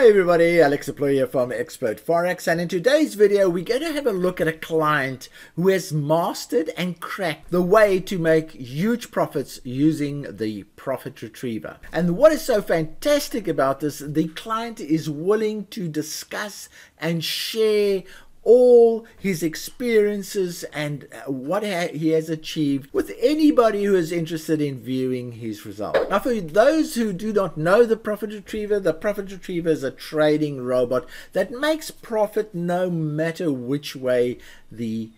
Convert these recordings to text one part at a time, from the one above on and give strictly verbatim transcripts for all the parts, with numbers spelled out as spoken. Hi everybody, Alex Deploy here from Expert Forex, and in today's video we're going to have a look at a client who has mastered and cracked the way to make huge profits using the Profit Retriever. And what is so fantastic about this, the client is willing to discuss and share all his experiences and what ha he has achieved with anybody who is interested in viewing his results. Now, for those who do not know the Profit Retriever, the Profit Retriever is a trading robot that makes profit no matter which way the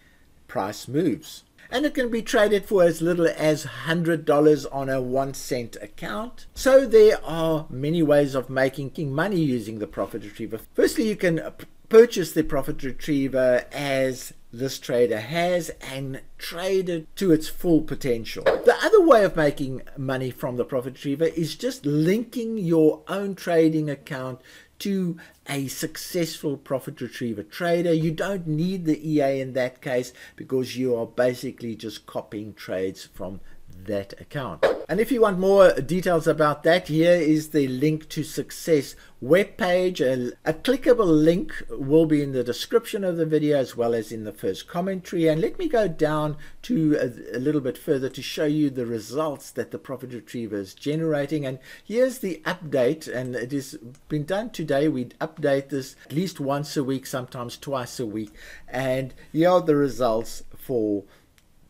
price moves. And it can be traded for as little as one hundred dollars on a one cent account. So there are many ways of making money using the Profit Retriever. Firstly, you can purchase the Profit Retriever as this trader has and trade it to its full potential. The other way of making money from the Profit Retriever is just linking your own trading account to a successful Profit Retriever trader. You don't need the E A in that case because you are basically just copying trades from that account. And if you want more details about that, here is the link to Success webpage. A, a clickable link will be in the description of the video as well as in the first commentary. And let me go down to a, a little bit further to show you the results that the Profit Retriever is generating. And here's the update, and it has been done today. We update this at least once a week, sometimes twice a week. And here are the results for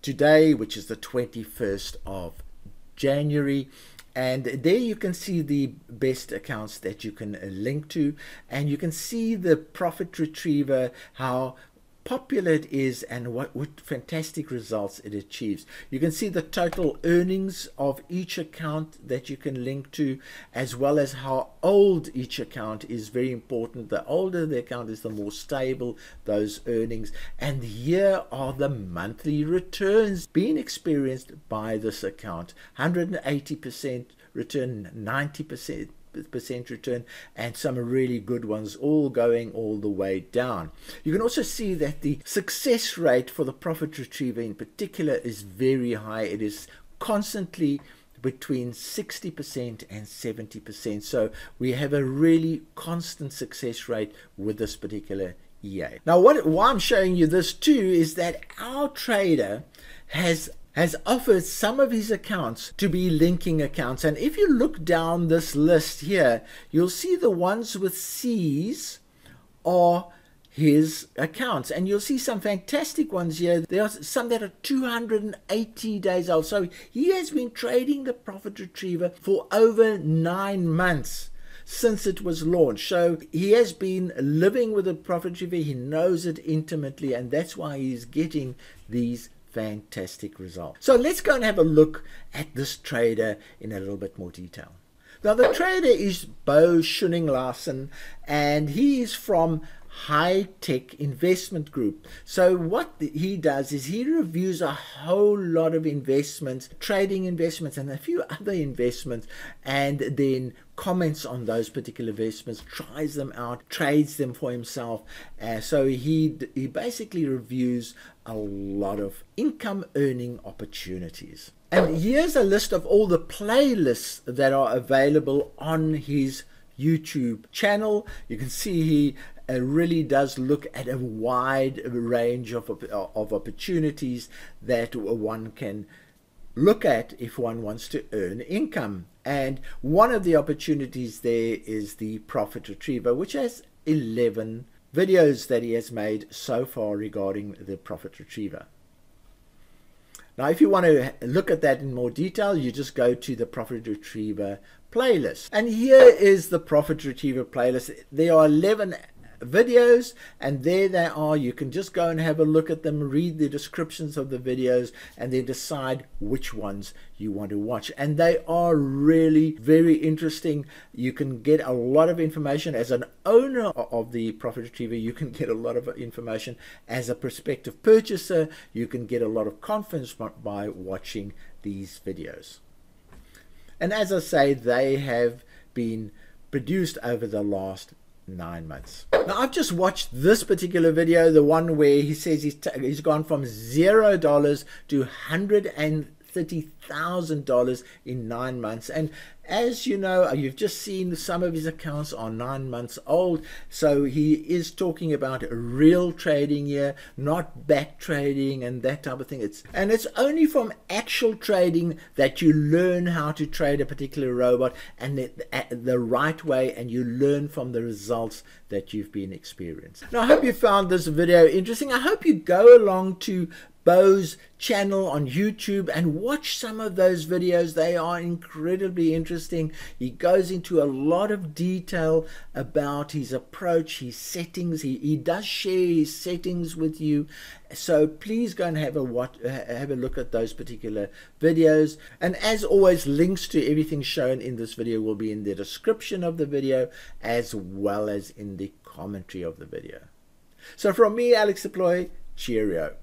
today, which is the twenty-first of January, and there you can see the best accounts that you can link to, and you can see the Profit Retriever, how popular it is and what, what fantastic results it achieves. You can see the total earnings of each account that you can link to, as well as how old each account is. Very important, the older the account is, the more stable those earnings. And here are the monthly returns being experienced by this account: one hundred eighty percent return, ninety percent percent return, and some really good ones all going all the way down. You can also see that the success rate for the Profit Retriever in particular is very high. It is constantly between sixty percent and seventy percent, so we have a really constant success rate with this particular E A. Now, what why I'm showing you this too is that our trader has has offered some of his accounts to be linking accounts. And if you look down this list here, you'll see the ones with C's are his accounts. And you'll see some fantastic ones here. There are some that are two hundred eighty days old. So he has been trading the Profit Retriever for over nine months since it was launched. So he has been living with the Profit Retriever. He knows it intimately, and that's why he's getting these fantastic result. So let's go and have a look at this trader in a little bit more detail. Now, the trader is Bo Schoening Larsen, and he is from High-Tech Investment Group. So what he does is he reviews a whole lot of investments, trading investments and a few other investments, and then comments on those particular investments, tries them out, trades them for himself. Uh, so he, he basically reviews a lot of income earning opportunities. And here's a list of all the playlists that are available on his YouTube channel. You can see he uh, really does look at a wide range of, of opportunities that one can look at if one wants to earn income. And one of the opportunities there is the Profit Retriever, which has eleven videos that he has made so far regarding the Profit Retriever. Now, if you want to look at that in more detail, you just go to the Profit Retriever playlist. And here is the Profit Retriever playlist. There are eleven videos, and there they are. You can just go and have a look at them, read the descriptions of the videos, and then decide which ones you want to watch. And they are really very interesting. You can get a lot of information. As an owner of the Profit Retriever, you can get a lot of information. As a prospective purchaser, you can get a lot of confidence by watching these videos. And as I say, they have been produced over the last nine months. Now, I've just watched this particular video, the one where he says he's, t he's gone from zero dollars to one hundred thirty thousand dollars in nine months. And As you know, you've just seen some of his accounts are nine months old, so he is talking about real trading here, not back trading and that type of thing. It's and it's only from actual trading that you learn how to trade a particular robot and the, the right way, and you learn from the results that you've been experiencing. Now, I hope you found this video interesting. I hope you go along to Bo's channel on YouTube and watch some of those videos. They are incredibly interesting. He goes into a lot of detail about his approach, his settings. He, he does share his settings with you. So please go and have a watch, have a look at those particular videos. And as always, links to everything shown in this video will be in the description of the video as well as in the commentary of the video. So from me, Alex Deploy, cheerio.